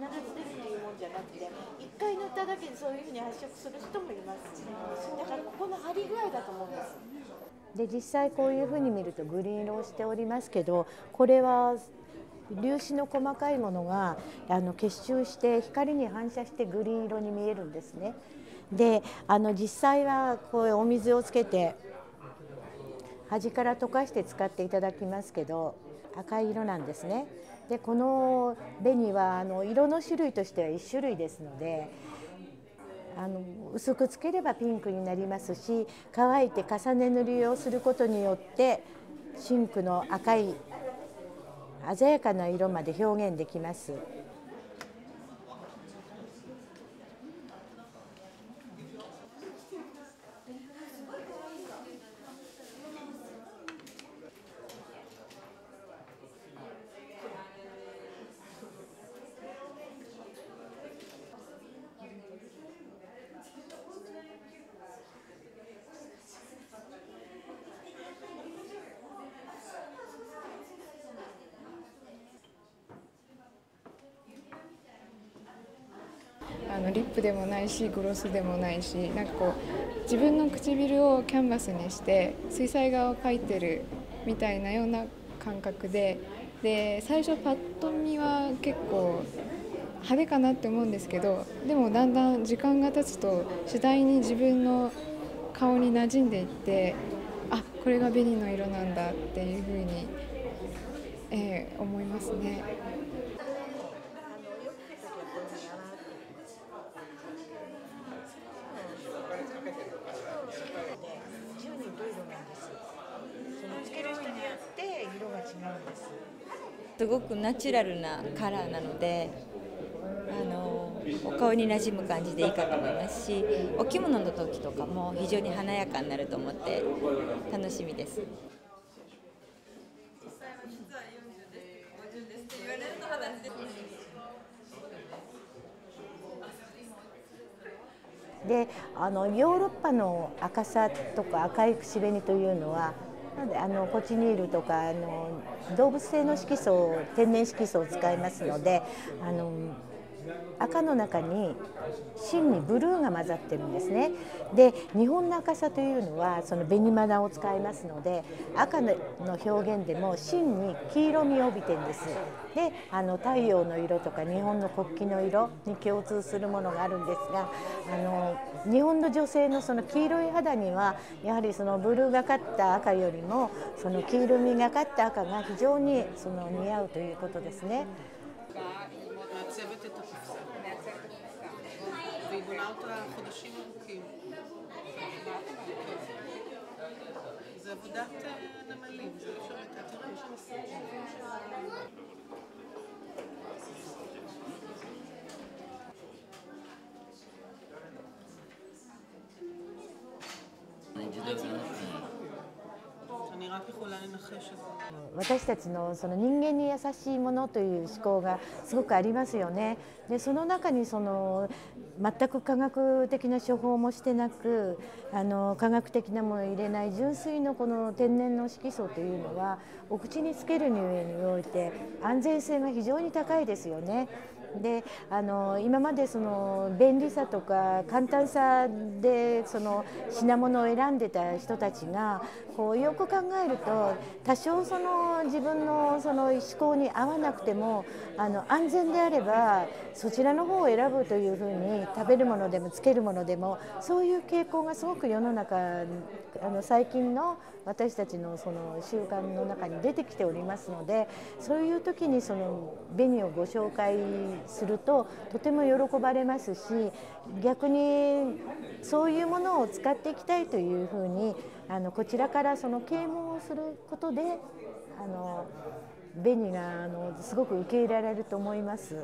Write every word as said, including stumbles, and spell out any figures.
ず出るというもんじゃなくて、いっかい塗っただけでそういうふうに発色する人もいます、ね、だからここの張り具合だと思うんです。で実際こういうふうに見るとグリーン色をしておりますけど、これは粒子の細かいものがあの結集して光に反射してグリーン色に見えるんですね。であの実際はこういうお水をつけて端から溶かして使っていただきますけど、赤い色なんですね。でこの紅はあの色の種類としてはいっしゅるいですので、あの薄くつければピンクになりますし、乾いて重ね塗りをすることによってシンクの赤い鮮やかな色まで表現できます。リップでもないしグロスでもないし、なんかこう自分の唇をキャンバスにして水彩画を描いてるみたいなような感覚で、で最初パッと見は結構派手かなって思うんですけど、でもだんだん時間が経つと次第に自分の顔に馴染んでいって、あ、これが紅の色なんだっていうふうに、えー、思いますね。すごくナチュラルなカラーなので、あのお顔に馴染む感じでいいかと思いますし、お着物の時とかも非常に華やかになると思って楽しみです。で、あのヨーロッパの赤さとか赤い口紅というのは、あのコチニールとかあの動物性の色素、天然色素を使いますので、あの赤の中に芯にブルーが混ざってるんですね。で日本の赤さというのはその紅花を使いますので、赤の表現でも芯に黄色みを帯びてるんです。であの太陽の色とか日本の国旗の色に共通するものがあるんですが、あの日本の女性のその黄色い肌にはやはりそのブルーがかった赤よりもその黄色みがかった赤が非常にその似合うということですね。私たちのその人間に優しいものという思考がすごくありますよね。でその中にその全く科学的な処方もしてなく、あの科学的なものを入れない純粋のこの天然の色素というのはお口につけるにおいて安全性が非常に高いですよね。であの今までその便利さとか簡単さでその品物を選んでた人たちがこうよく考えると、多少その自分のその思考に合わなくてもあの安全であればそちらの方を選ぶというふうに、食べるものでもつけるものでもそういう傾向がすごく世の中あの最近の私たちのその習慣の中に出てきておりますので、そういう時にその紅をご紹介するととても喜ばれますし、逆にそういうものを使っていきたいというふうにあのこちらからその啓蒙をすることであの紅があのすごく受け入れられると思います。